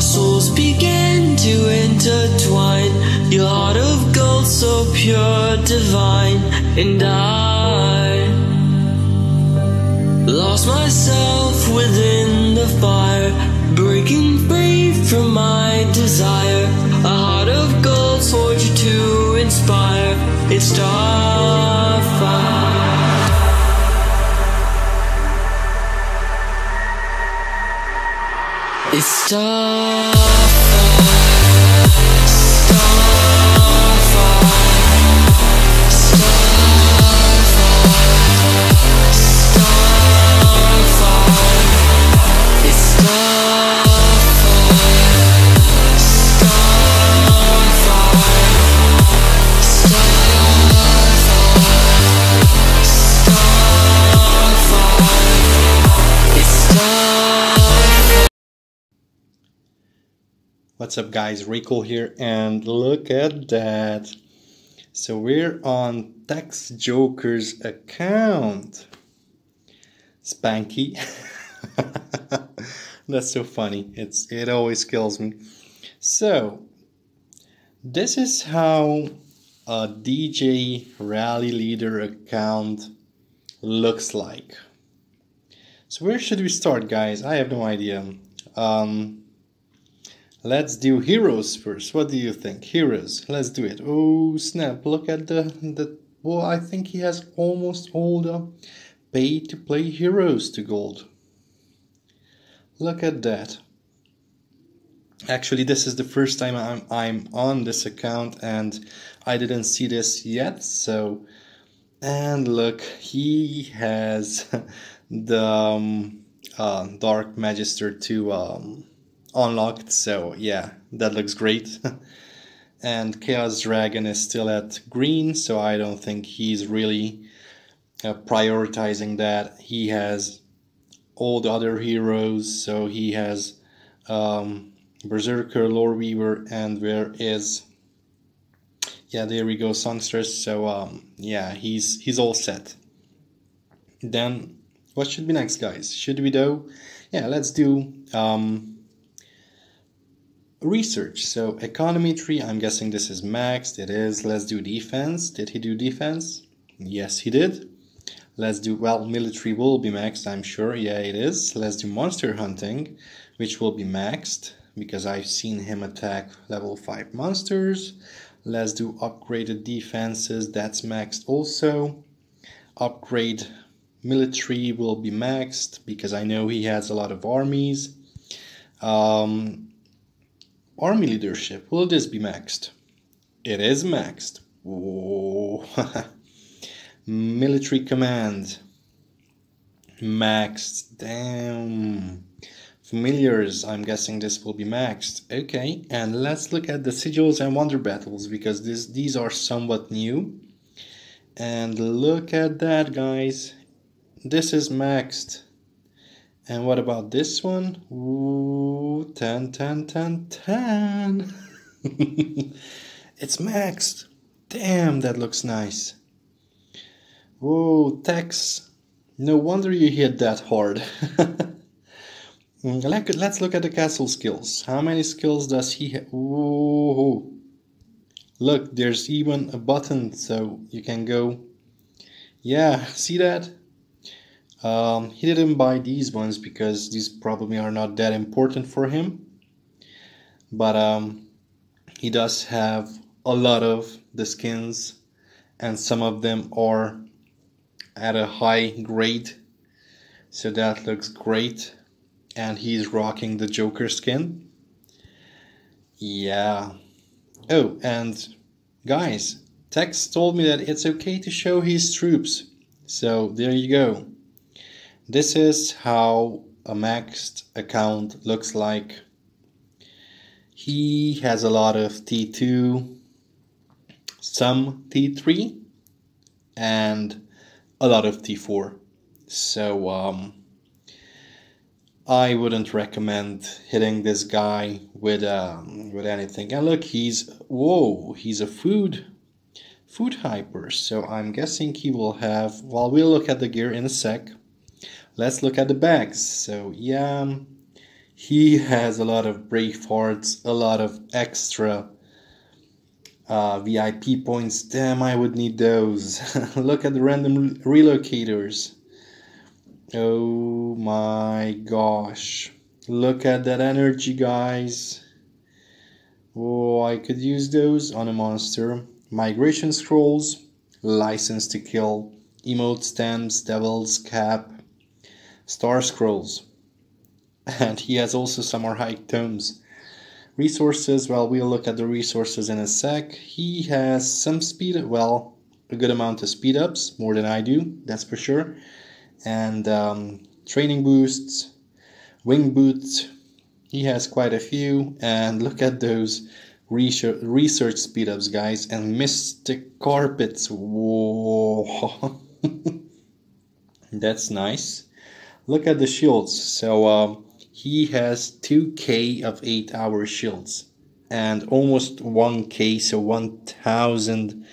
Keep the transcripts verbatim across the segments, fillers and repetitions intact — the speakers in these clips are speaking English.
Our souls began to intertwine. Your heart of gold, so pure, divine. And I lost myself within the fire, breaking free from my desire. A heart of gold forged to inspire. It's starfire. It's starfire, starfire, starfire, starfire. It's starfire, starfire, starfire, starfire. It's starfire. What's up guys, Raicall here, and look at that. So we're on Text Joker's account. Spanky. That's so funny. It's it always kills me. So this is how a D J Rally Leader account looks like. So where should we start, guys? I have no idea. Um Let's do heroes first. What do you think? Heroes. Let's do it. Oh snap! Look at the the. Well, I think he has almost all the pay-to-play heroes to gold. Look at that. Actually, this is the first time I'm I'm on this account, and I didn't see this yet. So, and look, he has the um, uh, Dark Magister to. Um, unlocked, so yeah, that looks great. And Chaos Dragon is still at green, so I don't think he's really uh, prioritizing that. He has all the other heroes, so he has um, Berserker, Lore Weaver, and where is yeah there we go, Songstress. So um, yeah, he's he's all set. Then what should be next, guys? Should we do yeah let's do um, research. So economy tree, I'm guessing this is maxed. It is. Let's do defense. Did he do defense? Yes, he did. Let's do, well, military will be maxed, I'm sure. Yeah, it is. Let's do monster hunting, which will be maxed because I've seen him attack level five monsters. Let's do upgraded defenses. That's maxed also. Upgrade military will be maxed because I know he has a lot of armies. Um, Army leadership, will this be maxed? It is maxed. Whoa. Military command, maxed. Damn. Familiars, I'm guessing this will be maxed. Okay, and let's look at the sigils and wonder battles, because this these are somewhat new. And look at that, guys. This is maxed. And what about this one? Ooh, ten, ten, ten, ten. It's maxed. Damn, that looks nice. Whoa, tax. No wonder you hit that hard. Let's look at the castle skills. How many skills does he have? Ooh. Look, there's even a button, so you can go. Yeah, see that? Um, he didn't buy these ones because these probably are not that important for him, but um, he does have a lot of the skins, and some of them are at a high grade, so that looks great. And he's rocking the Joker skin. Yeah. Oh, and guys, Tex told me that it's okay to show his troops, so there you go. This is how a maxed account looks like. He has a lot of T two, some T three, and a lot of T four. So um, I wouldn't recommend hitting this guy with um, with anything. And look, he's whoa, he's a food food hyper. So I'm guessing he will have. Well, we'll look at the gear in a sec. Let's look at the bags. So yeah, He has a lot of breakforts, a lot of extra uh, V I P points. Damn, I would need those. Look at the random relocators. Oh my gosh. Look at that energy, guys. Oh, I could use those on a monster. Migration scrolls, license to kill, emote stamps, devil's cap, star scrolls. And he has also some archaic tomes. Resources, well, we'll look at the resources in a sec. He has some speed, well, a good amount of speed ups, more than I do, that's for sure. And um, training boosts, wing boots, he has quite a few. And look at those research, research speed ups, guys, and mystic carpets. Whoa, that's nice. Look at the shields. So, um, he has two K of eight hour shields and almost one K, so one thousand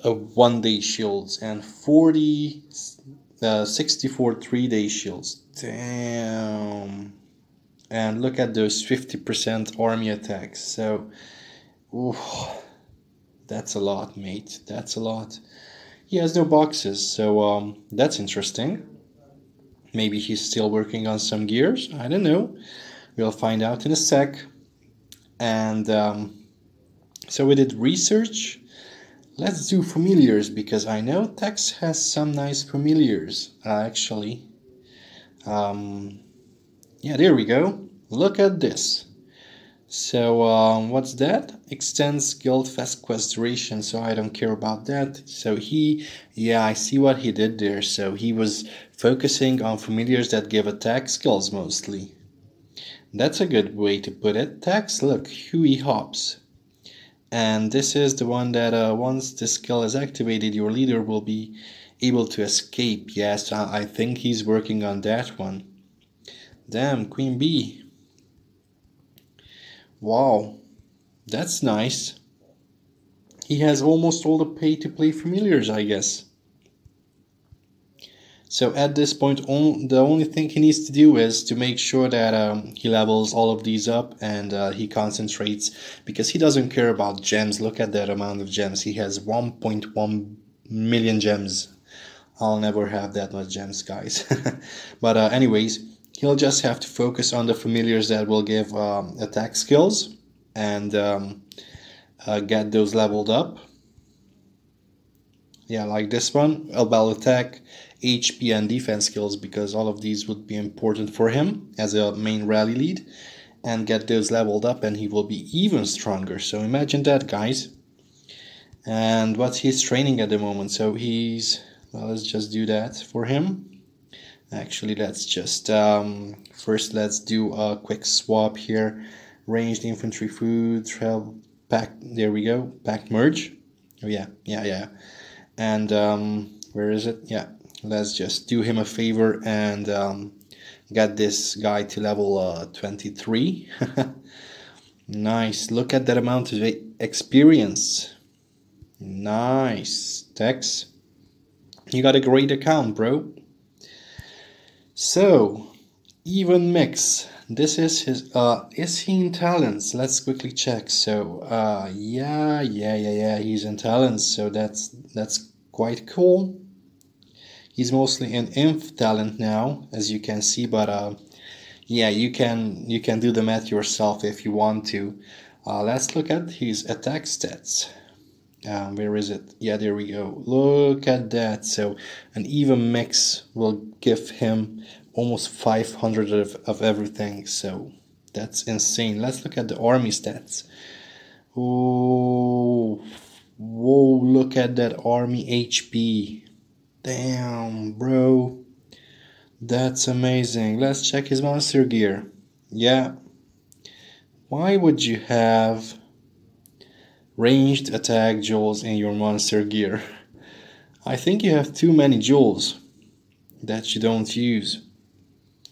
of one day shields and forty, sixty-four three day shields. Damn. And look at those fifty percent army attacks. So, oh, that's a lot, mate. That's a lot. He has no boxes, so um, that's interesting. Maybe he's still working on some gears. I don't know. We'll find out in a sec. And um, so we did research. Let's do familiars, because I know Tex has some nice familiars, uh, actually. Um, yeah, there we go. Look at this. So um, what's that? Extends guild fest quest duration, so I don't care about that. So he, yeah, I see what he did there. So he was focusing on familiars that give attack skills mostly. That's a good way to put it. Attacks, look, Huey Hops. And this is the one that uh, once this skill is activated, your leader will be able to escape. Yes, I think he's working on that one. Damn, Queen Bee. Wow, that's nice. He has almost all the pay-to-play familiars, I guess. So at this point, on, the only thing he needs to do is to make sure that um, he levels all of these up and uh, he concentrates, because he doesn't care about gems. Look at that amount of gems. He has one point one million gems. I'll never have that much gems, guys. But uh, anyways... he'll just have to focus on the familiars that will give um, attack skills and um, uh, get those leveled up. Yeah, like this one, about attack, H P and defense skills, because all of these would be important for him as a main rally lead, and get those leveled up and he will be even stronger. So imagine that, guys. And what's his training at the moment? So he's, well, let's just do that for him. Actually, let's just um, first let's do a quick swap here. Ranged infantry, food, trail pack. There we go. Pack merge. Oh yeah, yeah, yeah. And um, where is it? Yeah, let's just do him a favor and um, get this guy to level uh, twenty-three. Nice. Look at that amount of experience. Nice, Tex. You got a great account, bro. So, Even Mix, this is his, uh, is he in talents? Let's quickly check. So, uh, yeah, yeah, yeah, yeah, he's in talents, so that's, that's quite cool. He's mostly in inf talent now, as you can see, but, uh, yeah, you can, you can do the math yourself if you want to. Uh, let's look at his attack stats. Um, where is it? Yeah, there we go. Look at that. So an Even Mix will give him almost five hundred of, of everything. So that's insane. Let's look at the army stats. Oh, whoa, look at that army H P. Damn, bro. That's amazing. Let's check his monster gear. Yeah. Why would you have ranged attack jewels in your monster gear? I think you have too many jewels that you don't use.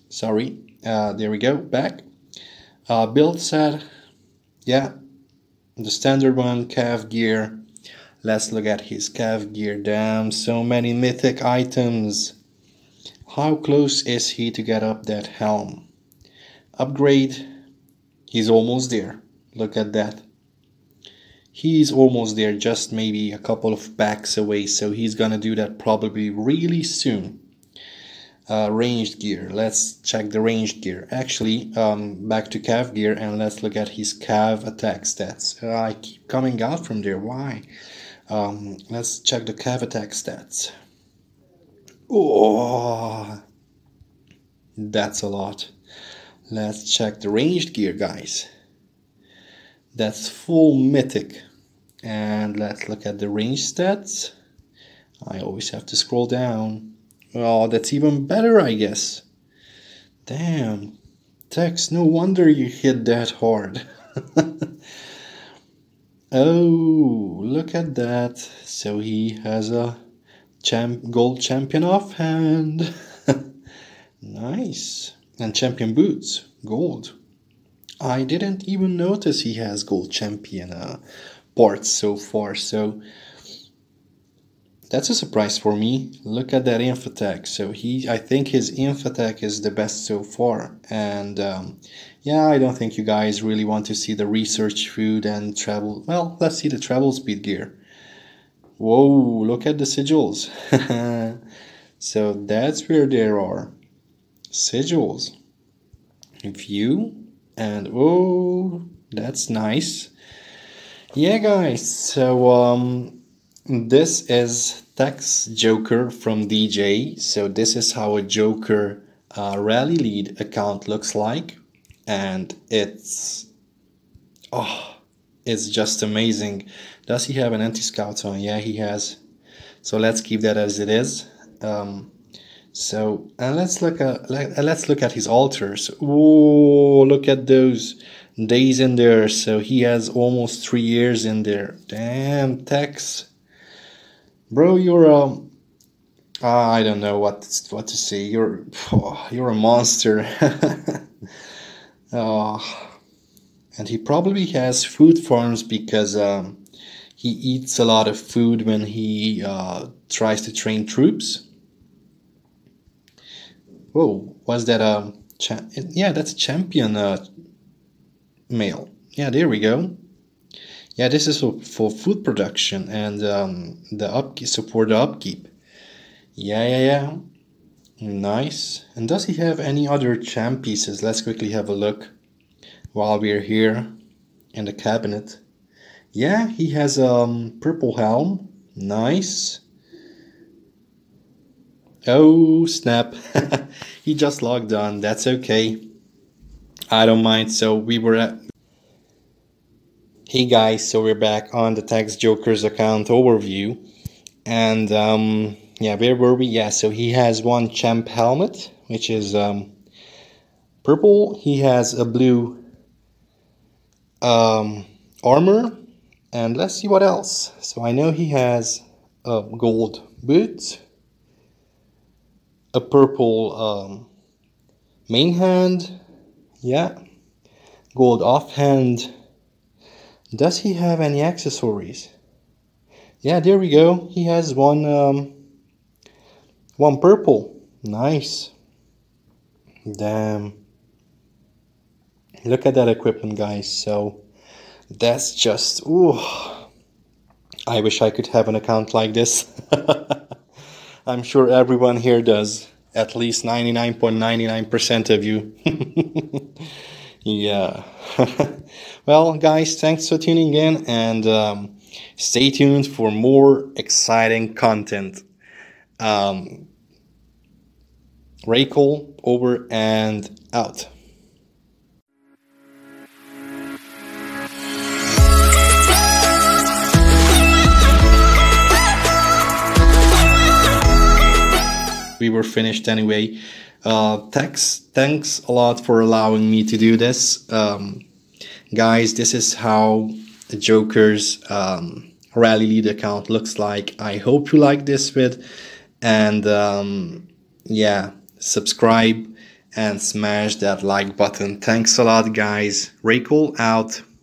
Sorry, uh, there we go, back. Uh, build set, yeah, the standard one, calf gear. Let's look at his calf gear. Damn, so many mythic items. How close is he to get up that helm? upgrade. He's almost there. Look at that. He's almost there, just maybe a couple of packs away. So he's gonna do that probably really soon. Uh, ranged gear. Let's check the ranged gear. Actually, um, back to cav gear, and let's look at his cav attack stats. Uh, I keep coming out from there. Why? Um, let's check the cav attack stats. Oh, that's a lot. Let's check the ranged gear, guys. That's full mythic. And let's look at the range stats. I always have to scroll down. Oh, that's even better, I guess. Damn. Tex, no wonder you hit that hard. Oh, look at that. So he has a champ gold champion offhand. Nice. And champion boots. Gold. I didn't even notice he has gold champion uh, parts so far, so that's a surprise for me. Look at that inf attack. So he, I think his inf attack is the best so far. And um, yeah, I don't think you guys really want to see the research food and travel. Well, let's see the travel speed gear. Whoa, look at the sigils. So that's where there are sigils. View. And oh, that's nice. Yeah, guys, so um this is Text Joker from D J. So this is how a Joker uh, rally lead account looks like, and it's oh it's just amazing. Does he have an anti-scout on? Yeah, he has, so let's keep that as it is. um So, and let's look at let's look at his altars. Oh, look at those days in there. So he has almost three years in there. Damn, Tex, bro, you're um, I don't know what what to say. You're oh, you're a monster. Oh, and he probably has food farms because um, he eats a lot of food when he uh, tries to train troops. Whoa, was that a... Yeah, that's a champion uh, male. Yeah, there we go. Yeah, this is for, for food production and um, the upkeep, support the upkeep. Yeah, yeah, yeah. Nice. And does he have any other champ pieces? Let's quickly have a look while we're here in the cabinet. Yeah, he has a um, purple helm. Nice. Oh snap. He just logged on. That's okay, I don't mind. So we were at... Hey guys, so we're back on the Text Joker's account overview, and um yeah, where were we? Yeah, so he has one champ helmet, which is um purple. He has a blue um armor, and let's see what else. So I know he has a gold boots, a purple um, main hand, yeah, gold offhand. Does he have any accessories? Yeah, there we go. He has one, um, one purple. Nice. Damn. Look at that equipment, guys. So that's just... Ooh, I wish I could have an account like this. I'm sure everyone here does, at least ninety-nine point nine nine percent of you. Yeah. Well, guys, thanks for tuning in, and um, stay tuned for more exciting content. Um, Raicall, over and out. We were finished anyway. Uh, Tex, thanks a lot for allowing me to do this. Um, guys, this is how the Joker's um, Rally Lead account looks like. I hope you like this vid. And um, yeah, subscribe and smash that like button. Thanks a lot, guys. Raicall out.